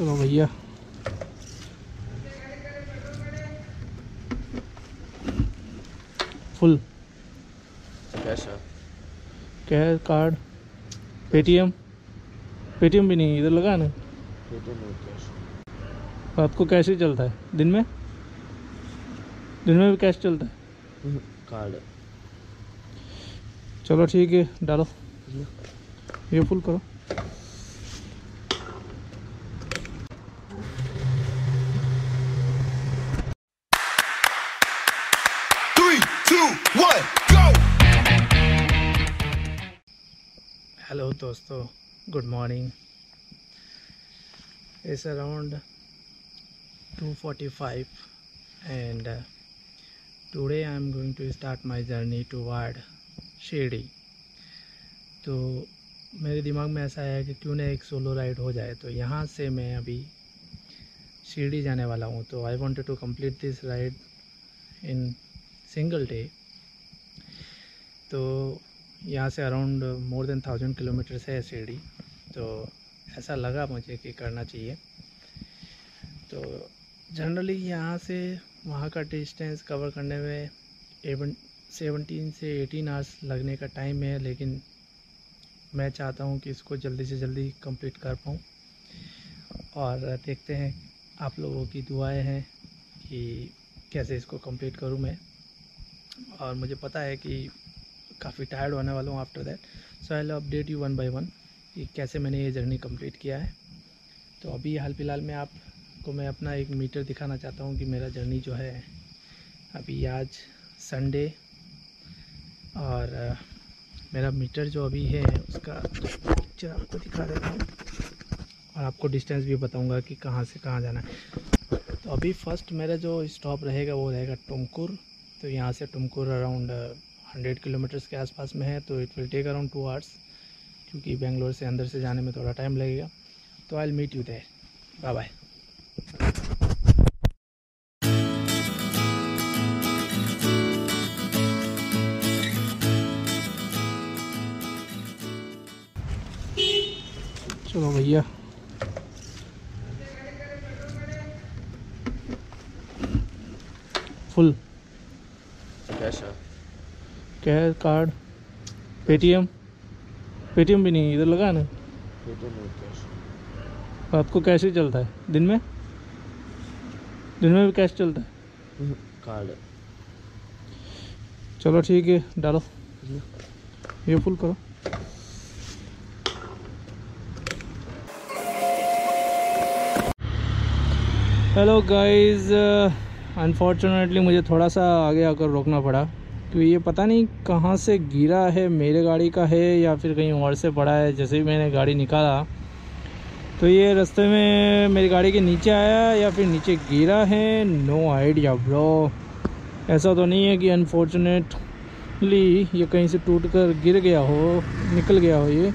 चलो भैया full cash card Paytm भी नहीं इधर लगा ना रात को कैश ही चलता है दिन में भी कैश चलता है कार्ड चलो ठीक है डालो ये फुल करो हेलो दोस्तों good morning it's around 2:45 and today I am going to start my journey toward Shirdi। तो मेरे दिमाग में ऐसा आया कि क्यों ना एक सोलो राइड हो जाए, तो यहाँ से मैं अभी शिरडी जाने वाला हूँ। तो I wanted to complete this ride in single day. तो यहाँ से अराउंड मोर देन 1000 किलोमीटर्स है शिरडी, तो ऐसा लगा मुझे कि करना चाहिए। तो जनरली यहाँ से वहाँ का डिस्टेंस कवर करने में 17 से 18 आवर्स लगने का टाइम है, लेकिन मैं चाहता हूँ कि इसको जल्दी से जल्दी कंप्लीट कर पाऊँ। और देखते हैं, आप लोगों की दुआएं हैं कि कैसे इसको कंप्लीट करूँ मैं। और मुझे पता है कि काफ़ी टायर्ड होने वाला हूँ after that, so I will update you one by one कि कैसे मैंने ये जर्नी कंप्लीट किया है। तो अभी हाल फिलहाल में आपको मैं अपना एक मीटर दिखाना चाहता हूँ कि मेरा जर्नी जो है अभी आज संडे, और मेरा मीटर जो अभी है उसका पिक्चर आपको दिखा देता हूँ और आपको डिस्टेंस भी बताऊँगा कि कहाँ से कहाँ जाना है। तो अभी फर्स्ट मेरा जो स्टॉप रहेगा वो रहेगा टुमकुर। तो यहाँ से टुमकुर अराउंड 100 किलोमीटर्स के आसपास में है, तो it will take around 2 hours, क्योंकि बेंगलोर से अंदर से जाने में थोड़ा टाइम लगेगा। तो I will meet you there, bye bye. चलो भैया फुल कैश कार्ड पेटीएम भी नहीं इधर लगा ना रात को कैश ही चलता है दिन में भी कैश चलता है कार्ड। चलो ठीक है डालो ये फुल करो हेलो गाइस, अनफॉर्चुनेटली मुझे थोड़ा सा आगे आकर रोकना पड़ा, तो ये पता नहीं कहाँ से गिरा है, मेरे गाड़ी का है या फिर कहीं और से पड़ा है। जैसे ही मैंने गाड़ी निकाला तो ये रास्ते में मेरी गाड़ी के नीचे आया या फिर नीचे गिरा है, नो आइडिया ब्रो। ऐसा तो नहीं है कि अनफॉर्चुनेटली ये कहीं से टूटकर गिर गया हो, निकल गया हो, ये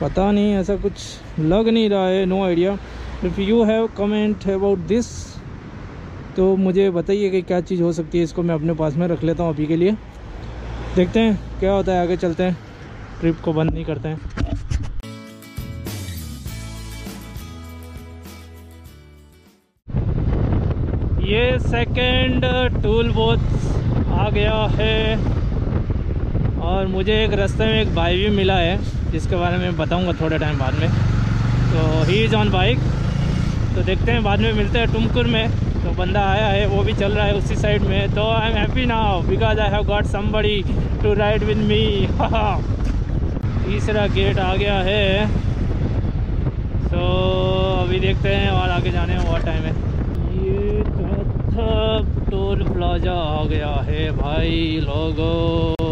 पता नहीं, ऐसा कुछ लग नहीं रहा है, no idea. If you have comment about this तो मुझे बताइए कि क्या चीज़ हो सकती है। इसको मैं अपने पास में रख लेता हूँ अभी के लिए, देखते हैं क्या होता है, आगे चलते हैं, ट्रिप को बंद नहीं करते हैं। ये सेकंड टूल बॉक्स आ गया है, और मुझे एक रास्ते में एक भाई भी मिला है जिसके बारे में बताऊंगा थोड़े टाइम बाद में। तो ही इज़ ऑन बाइक, तो देखते हैं बाद में मिलते हैं टुमकुर में। तो बंदा आया है, वो भी चल रहा है उसी साइड में, तो I am happy now because I have got somebody to ride with me. तीसरा गेट आ गया है, सो अभी देखते हैं और आगे जाने में बहुत टाइम है। ये चौथा टोल प्लाजा आ गया है भाई लोगों,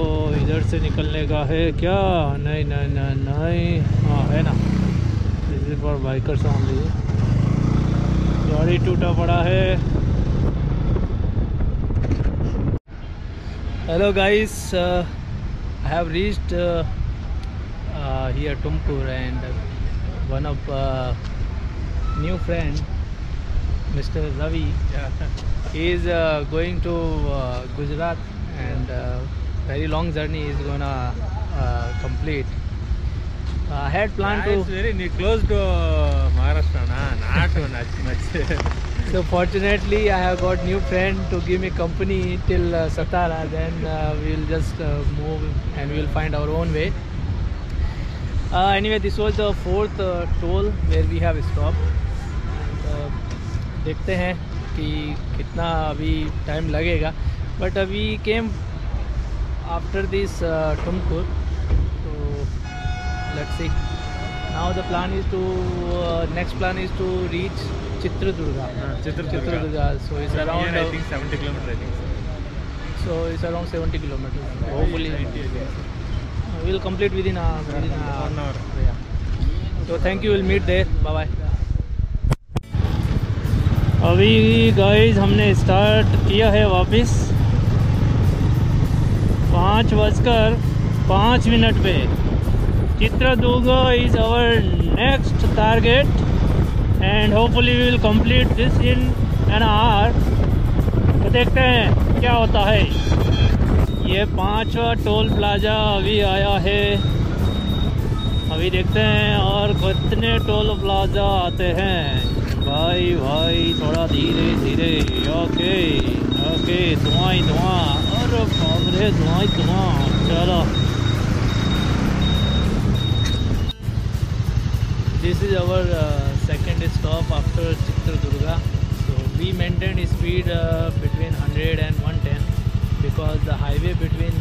इधर से निकलने का है क्या? नहीं नहीं नहीं नहीं, हाँ है ना, this is for bikers only. गाड़ी टूटा पड़ा है। Hello guys, I have reached here Tumkur and one of new friend mister Ravi is going to Gujarat and very long journey is gonna complete. I had planned to. It's very close to Maharashtra, na, not not much. So fortunately, I have got new friend to give me company till Satara. Then we'll just move and we'll find our own way. Anyway, this was the fourth toll where we have stopped. देखते हैं कि कितना अभी time लगेगा. But अभी came after this Tumkur, तो let's see. Now the plan is to, next plan is to reach Chitradurga. Chitradurga, so it's around I think 70 kilometre, I think so it's around 70 kilometre. Hopefully we will complete within an hour. Yeah. So thank you, we'll meet there. Bye bye. अभी guys हमने start किया है वापस 5:05 पे. Chitradurga is our next target and hopefully we will complete this in an hour. तो देखते हैं क्या होता है. ये 5वां टोल प्लाजा अभी आया है. अभी देखते हैं और कितने टोल प्लाजा आते हैं. भाई भाई थोड़ा धीरे धीरे. Okay okay. धुआं धुआं, और बाबरे धुआं धुआं. चलो, this is our second stop after Chitradurga. So we maintain speed between 100 and 110. Because the highway between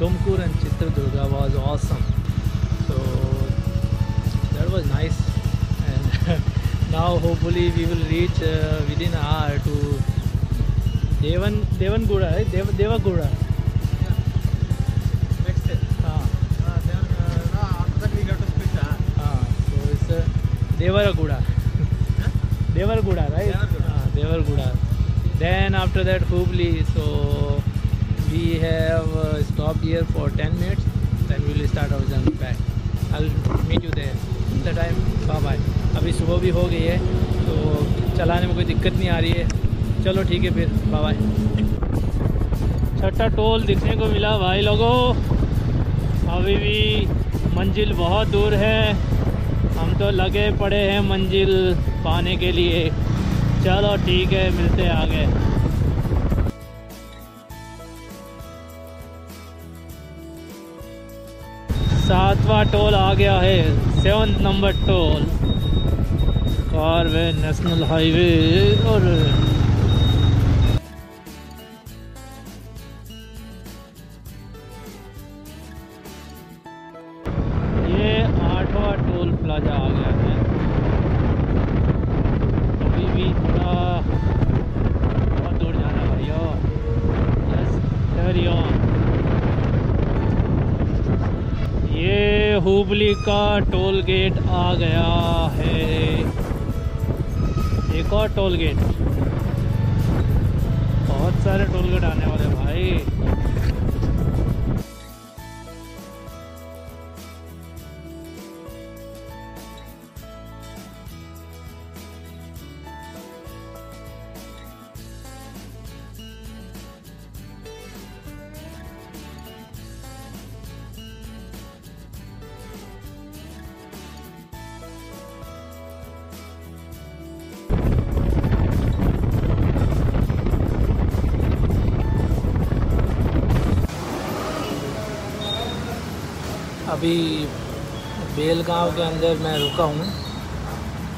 Tumkur and Chitradurga was awesome, so that was nice. And now hopefully we will reach within an hour to Davangere. Yeah. Next step. Then after that we got to split. So it's Davangere, right? Davangere. Then after that Hubli. So we have stopped here for 10 minutes. Then we will start our journey back. I'll meet you there. Till the time, bye bye. अभी सुबह भी हो गई है, तो चलाने में कोई दिक्कत नहीं आ रही है. चलो ठीक है फिर, बाय बाय. छठा टोल दिखने को मिला भाई लोगों. अभी भी मंजिल बहुत दूर है. हम तो लगे पड़े हैं मंजिल पाने के लिए. चलो ठीक है, मिलते हैं आगे. सातवां टोल आ गया है, 7th number टोल. कार वे नेशनल हाईवे. और ये 8वां टोल प्लाजा आ गया है. बहुत दूर जाना भाई. ये हुबली का टोल गेट आ गया है. एक और टोल गेट. बहुत सारे टोल गेट आने वाले भाई. अभी बेलगांव के अंदर मैं रुका हूँ.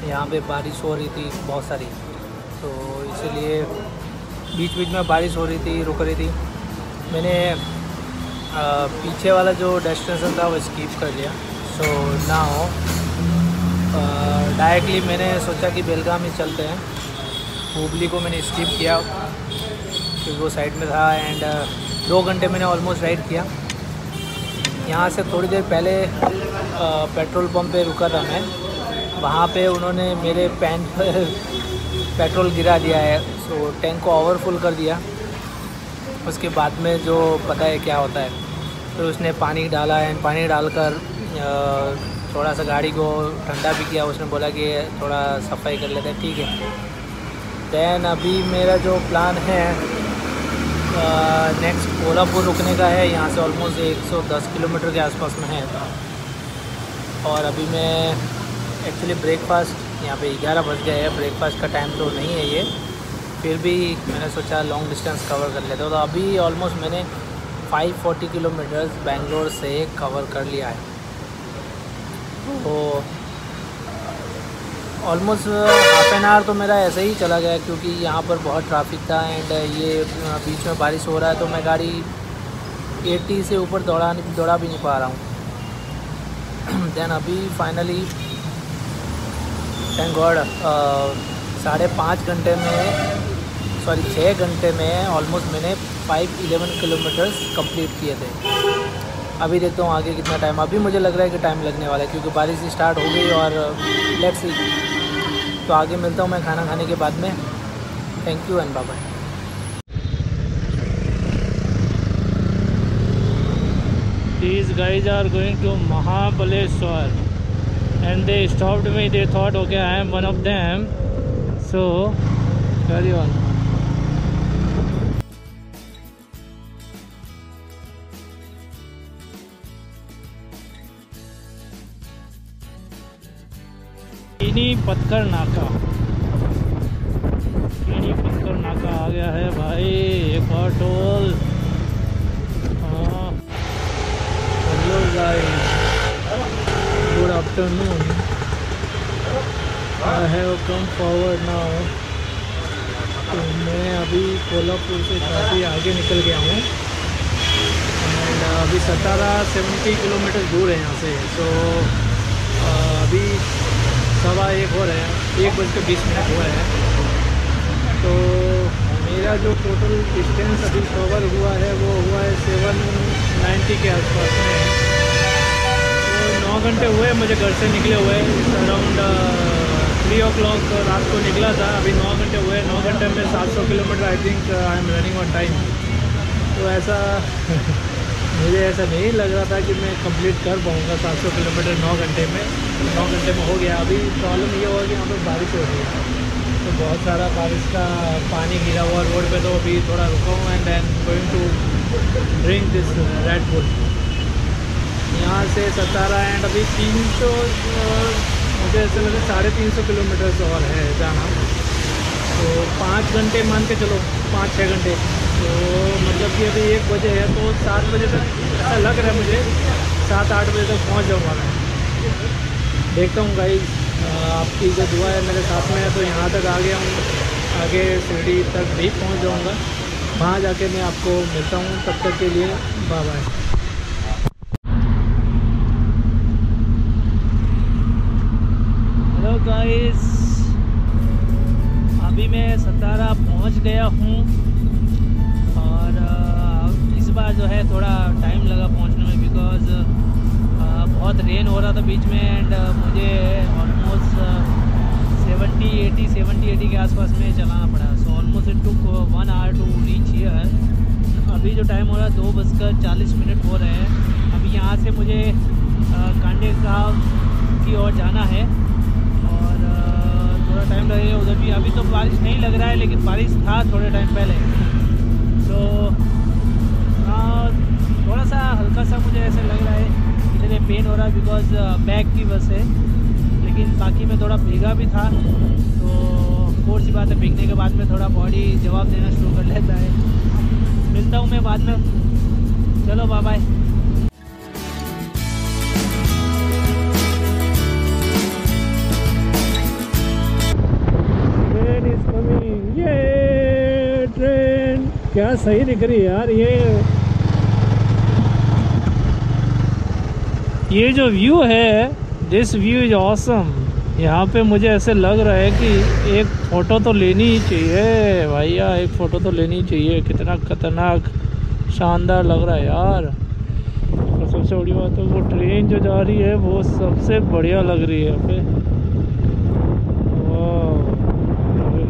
यहाँ पे बारिश हो रही थी बहुत सारी, तो इसीलिए बीच बीच में बारिश हो रही थी, रुक रही थी. मैंने पीछे वाला जो डेस्टिनेशन था वो स्किप कर लिया. सो नाउ डायरेक्टली मैंने सोचा कि बेलगाम ही चलते हैं. हुबली को मैंने स्किप किया क्योंकि वो साइड में था. एंड 2 घंटे मैंने ऑलमोस्ट राइड किया. यहाँ से थोड़ी देर पहले पेट्रोल पंप पे रुका था मैं. वहाँ पे उन्होंने मेरे पैंट पर पेट्रोल गिरा दिया है. सो टैंक को ओवरफुल कर दिया. उसके बाद में जो पता है क्या होता है, फिर तो उसने पानी डाला. एंड पानी डालकर थोड़ा सा गाड़ी को ठंडा भी किया. उसने बोला कि थोड़ा सफाई कर लेते हैं, ठीक है. दैन अभी मेरा जो प्लान है नेक्स्ट कोल्हापुर रुकने का है. यहाँ से ऑलमोस्ट 110 किलोमीटर के आसपास में है. और अभी मैं एक्चुअली ब्रेकफास्ट यहाँ पे 11 बज गए हैं, ब्रेकफास्ट का टाइम तो नहीं है ये, फिर भी मैंने सोचा लॉन्ग डिस्टेंस कवर कर लेता हूँ। तो अभी ऑलमोस्ट मैंने 540 किलोमीटर्स बेंगलोर से कवर कर लिया है। तो ऑलमोस्ट हाफ एन आवर तो मेरा ऐसे ही चला गया क्योंकि यहाँ पर बहुत ट्रैफिक था एंड ये बीच में बारिश हो रहा है, तो मैं गाड़ी 80 से ऊपर दौड़ा भी नहीं पा रहा हूँ। देन अभी फाइनली थैंक गॉड 6 घंटे में ऑलमोस्ट मैंने 511 किलोमीटर्स कंप्लीट किए थे। अभी देखता हूँ आगे कितना टाइम, अभी मुझे लग रहा है कि टाइम लगने वाला है क्योंकि बारिश स्टार्ट हो गई और लेट्स सी। तो आगे मिलता हूँ मैं खाना खाने के बाद में। Thank you and bye bye. These guys are going to Mahabaleshwar and they stopped me. They thought, okay, I am one of them. So, carry on. Kini Patkar Naka. Kini Patkar Naka आ गया है भाई, एक और toll. Hello guys, good afternoon. I have come forward now. तो मैं अभी कोल्हापुर से काफ़ी आगे निकल गया हूँ एंड अभी सतारा 70 किलोमीटर दूर है यहाँ से। सो अभी 1:15 हो रहे हैं, 1:20 हो रहे हैं। तो मेरा जो टोटल डिस्टेंस अभी कवर हुआ है वो हुआ है 790 के आसपास में। तो 9 घंटे हुए मुझे घर से निकले हुए, अराउंड 3 o'clock रात को निकला था, अभी 9 घंटे हुए। 9 घंटे में 700 kilometre I think I am running on time. तो ऐसा मुझे ऐसा नहीं लग रहा था कि मैं कंप्लीट कर पाऊँगा 700 किलोमीटर 9 घंटे में हो गया। अभी प्रॉब्लम ये हुआ कि यहाँ पर बारिश हो रही है, तो बहुत सारा बारिश का पानी गिरा हुआ रोड पे। तो अभी थोड़ा रुका हूँ and I am going to drink this Red Bull. यहाँ से सतारा एंड अभी 300, मुझे ऐसा लगे 350 किलोमीटर्स और है जाना। तो 5 घंटे मान के चलो, 5-6 घंटे। तो मतलब कि अभी 1 बजे है, तो 7 बजे तक ऐसा लग रहा है मुझे 7-8 बजे तक पहुंच जाऊंगा मैं। देखता हूँ गाइस, आपकी जो दुआ है मेरे साथ में है, तो यहाँ तक आ गया हूँ, आगे शिरडी तक भी पहुंच जाऊंगा। वहाँ जाके मैं आपको मिलता हूँ, तब तक के लिए बाय बाय। हेलो गाइस, अभी मैं सतारा पहुँच गया हूँ और इस बार जो है थोड़ा टाइम लगा पहुंचने में बिकॉज बहुत रेन हो रहा था बीच में एंड मुझे ऑलमोस्ट 70-80 के आसपास में चलाना पड़ा। So almost it took 1 hour to reach here. अभी जो टाइम हो रहा है 2:40 हो रहे हैं। अभी यहाँ से मुझे कांडे साहब की ओर जाना है और थोड़ा टाइम लगेगा उधर भी। अभी तो बारिश नहीं लग रहा है लेकिन बारिश था थोड़े टाइम पहले, तो थोड़ा सा हल्का सा मुझे ऐसे लग रहा है इतने पेन हो रहा है बिकॉज बैग की वजह से। लेकिन बाकी मैं थोड़ा भीगा भी था, तो कोई सी बात है, भीगने के बाद में थोड़ा बॉडी जवाब देना शुरू कर लेता है। मिलता हूँ मैं बाद में, चलो बाय बाय। क्या सही दिख रही है यार ये जो व्यू है, दिस व्यू इज ऑसम। यहाँ पे मुझे ऐसे लग रहा है कि एक फ़ोटो तो लेनी ही चाहिए भैया, एक फ़ोटो तो लेनी चाहिए। कितना खतरनाक शानदार लग रहा है यार। और सबसे बड़ी बात है वो ट्रेन जो जा रही है वो सबसे बढ़िया लग रही है। पे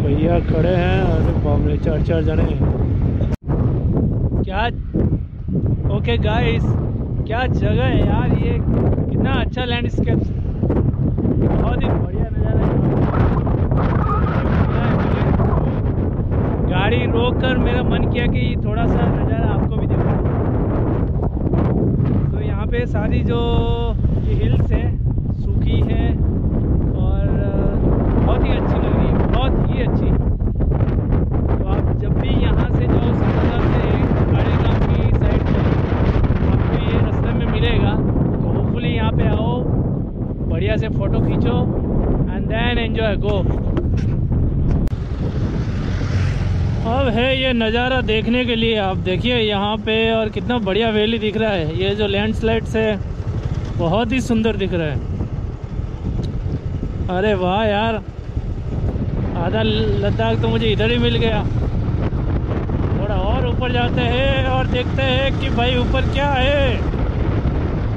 भैया खड़े हैं, अरे बाप रे, 4-4 जने हैं। ओके गाइस, क्या जगह है यार ये, कितना अच्छा लैंडस्केप, बहुत ही बढ़िया नज़ारा है। गाड़ी रोककर मेरा मन किया कि थोड़ा सा नज़ारा आपको भी दिखाऊं। तो यहाँ पे सारी जो हिल्स है सूखी है फोटो खींचो एंड देन एंजॉय गो। अब है ये नज़ारा देखने के लिए, आप देखिए यहाँ पे, और कितना बढ़िया वैली दिख रहा है। ये जो लैंडस्लाइड्स है बहुत ही सुंदर दिख रहा है। अरे वाह यार, आधा लद्दाख तो मुझे इधर ही मिल गया। थोड़ा और ऊपर जाते हैं और देखते हैं कि भाई ऊपर क्या है।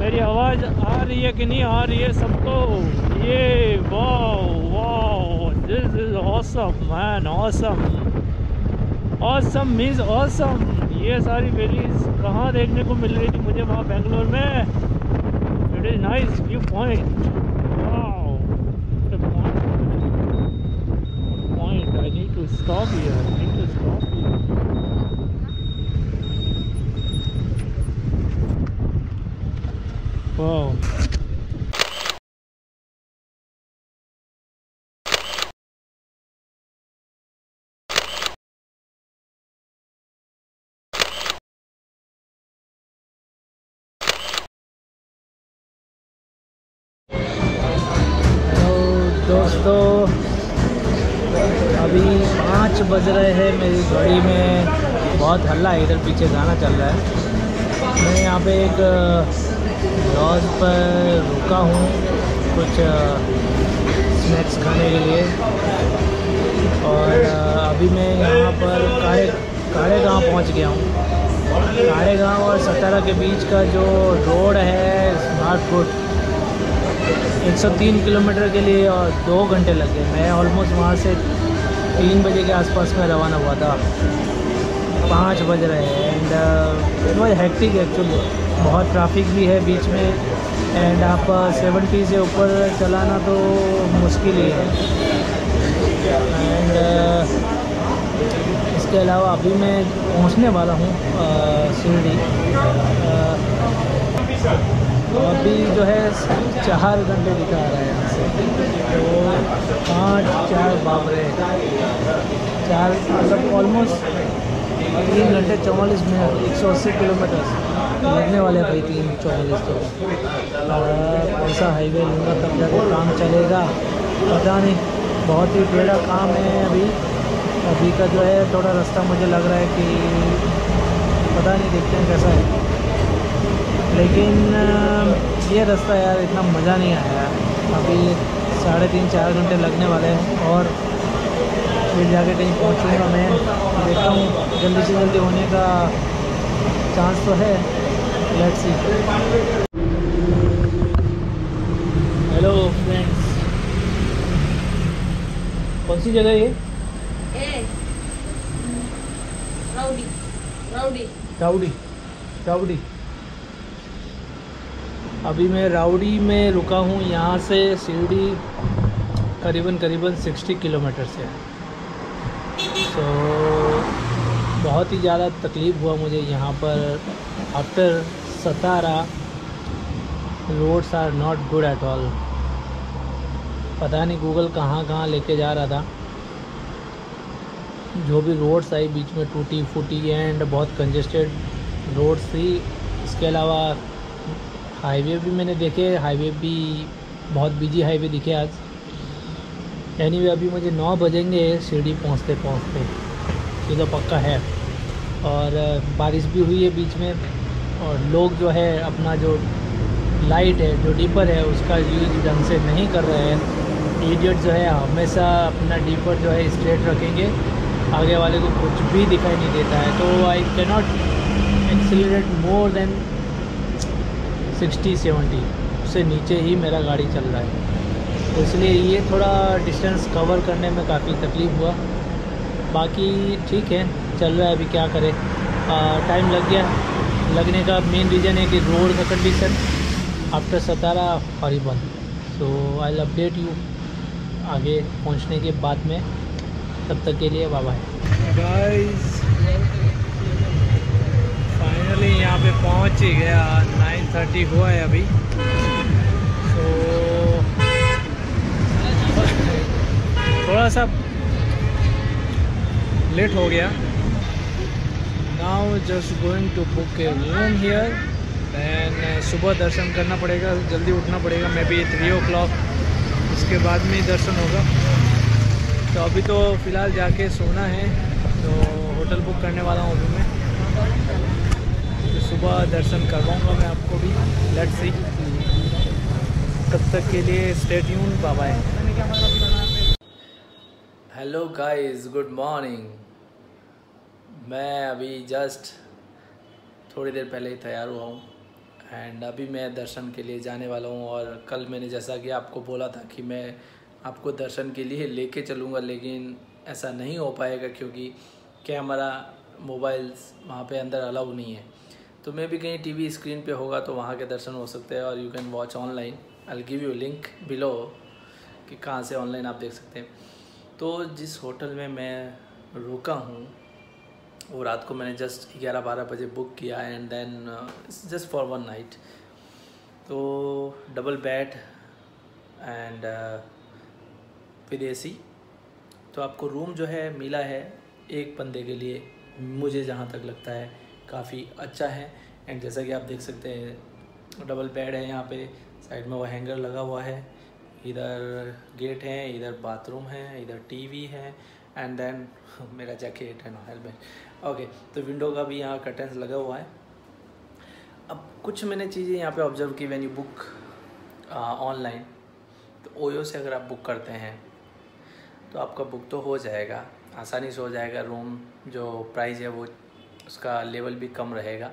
मेरी आवाज़ आ रही है कि नहीं आ रही है सबको? ये wow wow, this is awesome man, awesome awesome means awesome. ये सारी वैलीज कहाँ देखने को मिल रही थी मुझे वहाँ बेंगलोर में। It is nice view point. Stop here. I need to stop here. Wow. Hello, dosto. अभी 5 बज रहे हैं। मेरी गाड़ी में बहुत हल्ला है, इधर पीछे गाना चल रहा है। मैं यहाँ पे एक लॉज पर रुका हूँ कुछ स्नैक्स खाने के लिए, और अभी मैं यहाँ पर कारेगांव पहुँच गया हूँ। कारेगांव और सतारा के बीच का जो रोड है स्मार्ट फूड, 103 किलोमीटर के लिए और 2 घंटे लग गए। मैं ऑलमोस्ट वहाँ से 3 बजे के आसपास में रवाना हुआ था, 5 बज रहे हैं। And it was hectic actually, बहुत ट्रैफिक भी है बीच में, एंड आप 70 से ऊपर चलाना तो मुश्किल ही है। एंड इसके अलावा अभी मैं पहुँचने वाला हूँ शिरडी। अभी जो है 4 घंटे दिखा रहा है यहाँ से, तो 5 4 बाप रे 4 मतलब ऑलमोस्ट 3 घंटे 44 मिनट, 180 किलोमीटर लगने वाले भाई, 3 44। तो कौन सा हाईवे लूँगा तब जाकर काम चलेगा पता नहीं, बहुत ही टेढ़ा काम है। अभी का जो है थोड़ा रास्ता मुझे लग रहा है कि पता नहीं, देखते हैं कैसा है। लेकिन ये रास्ता यार इतना मज़ा नहीं आया। अभी 3.5 4 घंटे लगने वाले हैं और फिर जाके कहीं पहुँचूँगा मैं, देखता हूँ। जल्दी से जल्दी होने का चांस तो है, लेट्स सी। हेलो फ्रेंड्स, कौन सी जगह ये? Rowdy rowdy rowdy rowdy. अभी मैं राउडी में रुका हूँ। यहाँ से शिरडी करीबन 60 किलोमीटर से है। सो बहुत ही ज़्यादा तकलीफ़ हुआ मुझे यहाँ पर। After Satara roads are not good at all. पता नहीं गूगल कहाँ लेके जा रहा था। जो भी रोड्स आई बीच में टूटी फूटी एंड बहुत कंजेस्टेड रोड्स थी। इसके अलावा हाईवे भी मैंने देखे, हाईवे भी बहुत बिजी हाईवे दिखे आज। एनीवे अभी मुझे 9 बजेंगे शिरडी पहुंचते, ये तो पक्का है। और बारिश भी हुई है बीच में, और लोग जो है अपना जो लाइट है, जो डीपर है, उसका यूज ढंग से नहीं कर रहे हैं। इडियट जो है हमेशा अपना डीपर जो है स्ट्रेट रखेंगे, आगे वाले को कुछ भी दिखाई नहीं देता है। तो I can not accelerate more than 60-70 से नीचे ही मेरा गाड़ी चल रहा है, तो इसलिए ये थोड़ा डिस्टेंस कवर करने में काफ़ी तकलीफ़ हुआ। बाकी ठीक है, चल रहा है, अभी क्या करें। टाइम लग गया, लगने का मेन रीज़न है कि रोड का कंडीशन। आफ्टर सतारा हरिबन, so I will update you आगे पहुंचने के बाद में। तब तक के लिए बाय बाय गाइस। फाइनली यहाँ पे पहुँच ही गया, 9:30 हुआ है अभी। तो थोड़ा सा लेट हो गया। Now just going to book a room here, then सुबह दर्शन करना पड़ेगा, जल्दी उठना पड़ेगा। मे बी 3 o'clock उसके बाद में ही दर्शन होगा। तो अभी तो फ़िलहाल जाके सोना है, तो होटल बुक करने वाला हूँ अभी मैं, तो सुबह दर्शन करवाऊँगा मैं आपको भी। लेट्स सी, तब तक के लिए stay tuned, bye bye. Hello guys, good morning. मैं अभी जस्ट थोड़ी देर पहले ही तैयार हुआ हूँ एंड अभी मैं दर्शन के लिए जाने वाला हूँ। और कल मैंने जैसा कि आपको बोला था कि मैं आपको दर्शन के लिए लेके चलूँगा, लेकिन ऐसा नहीं हो पाएगा क्योंकि कैमरा, मोबाइल्स वहाँ पे अंदर अलाउ नहीं है। तो मैं भी कहीं टीवी स्क्रीन पे होगा तो वहाँ के दर्शन हो सकते हैं। और you can watch online, I will give you link below कि कहाँ से ऑनलाइन आप देख सकते हैं। तो जिस होटल में मैं रुका हूँ वो रात को मैंने जस्ट 11-12 बजे बुक किया and then just for one night. तो डबल बेड एंड फिर AC। तो आपको रूम जो है मिला है एक बंदे के लिए, मुझे जहाँ तक लगता है काफ़ी अच्छा है। एंड जैसा कि आप देख सकते हैं डबल बेड है, यहाँ पे साइड में वो हैंगर लगा हुआ है, इधर गेट है, इधर बाथरूम है, इधर TV है एंड देन मेरा जैकेट एंड हेलमेट। ओके, तो विंडो का भी यहाँ कर्टन्स लगा हुआ है। अब कुछ मैंने चीज़ें यहाँ पे ऑब्जर्व की व्हेन यू बुक ऑनलाइन। तो OYO से अगर आप बुक करते हैं तो आपका बुक तो हो जाएगा, आसानी से हो जाएगा। रूम जो प्राइस है वो उसका लेवल भी कम रहेगा,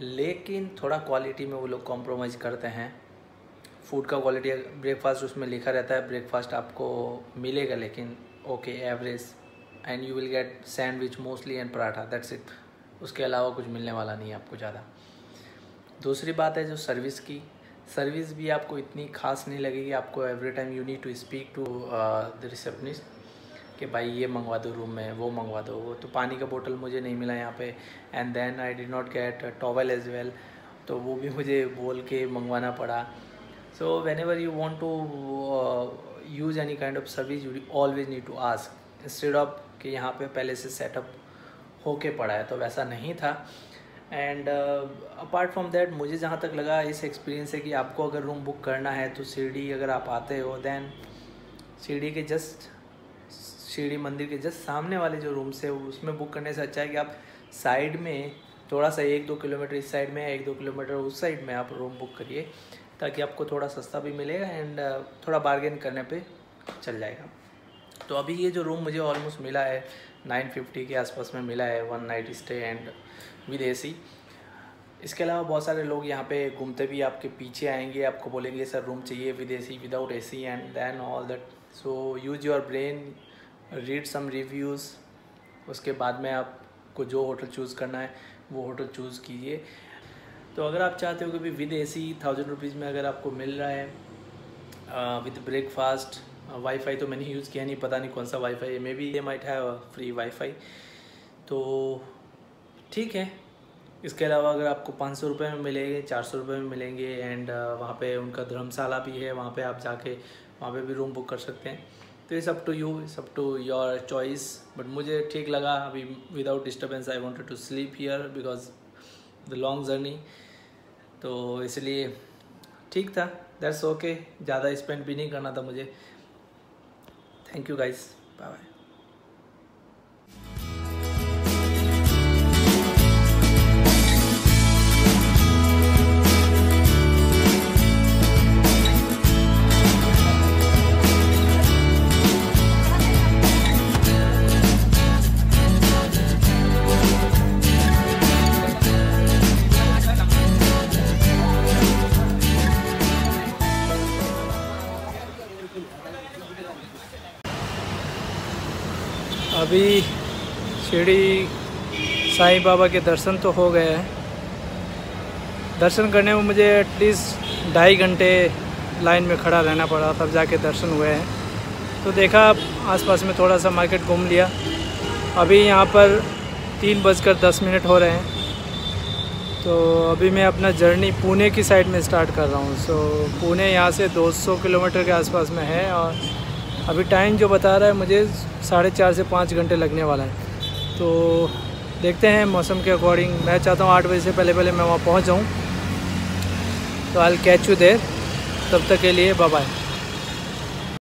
लेकिन थोड़ा क्वालिटी में वो लोग कॉम्प्रोमाइज़ करते हैं। फूड का क्वालिटी, ब्रेकफास्ट उसमें लिखा रहता है ब्रेकफास्ट आपको मिलेगा, लेकिन okay average and you will get sandwich mostly and paratha, that's it. उसके अलावा कुछ मिलने वाला नहीं है आपको ज़्यादा। दूसरी बात है जो सर्विस की, सर्विस भी आपको इतनी खास नहीं लगेगी। आपको every time you need to speak to the receptionist कि भाई ये मंगवा दो रूम में, वो मंगवा दो वो। तो पानी का बोतल मुझे नहीं मिला यहाँ पे and then I did not get towel as well, तो वो भी मुझे बोल के मंगवाना पड़ा। So whenever you want to use any kind of service you always need to ask, instead of कि यहाँ पे पहले से सेटअप होके पड़ा है, तो वैसा नहीं था। एंड अपार्ट फ्रॉम दैट मुझे जहाँ तक लगा इस एक्सपीरियंस है कि आपको अगर रूम बुक करना है तो शिरडी अगर आप आते हो दैन शिरडी मंदिर के जस्ट सामने वाले जो रूम्स है उसमें बुक करने से अच्छा है कि आप साइड में थोड़ा सा 1-2 किलोमीटर इस साइड में, 1-2 किलोमीटर उस साइड में आप रूम बुक करिए, ताकि आपको थोड़ा सस्ता भी मिलेगा एंड थोड़ा बार्गेन करने पे चल जाएगा। तो अभी ये जो रूम मुझे ऑलमोस्ट मिला है 950 के आसपास में मिला है, one night stay and with AC। इसके अलावा बहुत सारे लोग यहाँ पे घूमते भी आपके पीछे आएंगे, आपको बोलेंगे सर रूम चाहिए with AC, without AC and then all that. So use your brain, read some reviews, उसके बाद में आपको जो होटल चूज़ करना है वो होटल चूज़ कीजिए। तो अगर आप चाहते हो कि भी विद AC 1000 रुपीज़ में अगर आपको मिल रहा है विद ब्रेकफास्ट, वाईफाई तो मैंने यूज़ किया नहीं, पता नहीं कौन सा वाईफाई है, may be they might have free wifi, तो ठीक है। इसके अलावा अगर आपको 500 रुपये में मिलेंगे, 400 रुपये में मिलेंगे एंड वहाँ पे उनका धर्मशाला भी है, वहाँ पे आप जाके वहाँ पे भी रूम बुक कर सकते हैं। तो it's up to you, it's up to your choice, but मुझे ठीक लगा। अभी without disturbance I wanted to sleep here because the long journey, तो इसलिए ठीक था, दैट्स ओके। ज़्यादा स्पेंड भी नहीं करना था मुझे। Thank you guys, bye bye. अभी शिरडी साईं बाबा के दर्शन तो हो गए हैं। दर्शन करने में मुझे एटलीस्ट 2.5 घंटे लाइन में खड़ा रहना पड़ा, तब जाके दर्शन हुए हैं। तो देखा आसपास में थोड़ा सा मार्केट घूम लिया। अभी यहाँ पर 3:10 हो रहे हैं। तो अभी मैं अपना जर्नी पुणे की साइड में स्टार्ट कर रहा हूँ। सो पुणे यहाँ से 200 किलोमीटर के आसपास में है और अभी टाइम जो बता रहा है मुझे 4.5 से 5 घंटे लगने वाला है। तो देखते हैं मौसम के अकॉर्डिंग, मैं चाहता हूँ 8 बजे से पहले मैं वहाँ पहुँच जाऊँ। तो I will catch you there, तब तक के लिए बाय बाय।